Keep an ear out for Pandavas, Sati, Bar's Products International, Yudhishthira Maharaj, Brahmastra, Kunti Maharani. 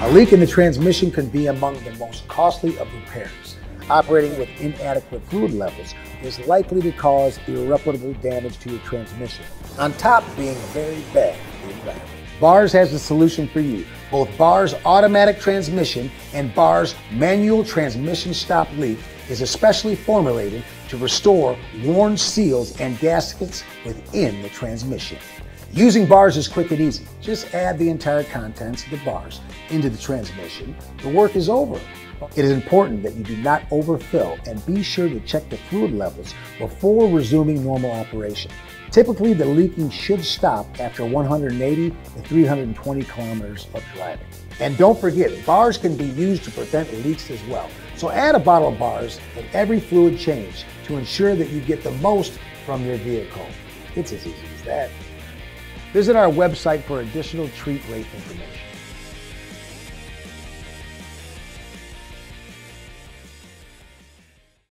A leak in the transmission can be among the most costly of repairs. Operating with inadequate fluid levels is likely to cause irreparable damage to your transmission, on top of being very bad for your driver. Bar's has the solution for you. Both Bar's automatic transmission and Bar's manual transmission stop leak is especially formulated to restore worn seals and gaskets within the transmission. Using Bar's is quick and easy. Just add the entire contents of the Bar's into the transmission. The work is over. It is important that you do not overfill and be sure to check the fluid levels before resuming normal operation. Typically, the leaking should stop after 180 to 320 kilometers of driving. And don't forget, Bar's can be used to prevent leaks as well. So add a bottle of Bar's with every fluid change to ensure that you get the most from your vehicle. It's as easy as that. Visit our website for additional treat rate information.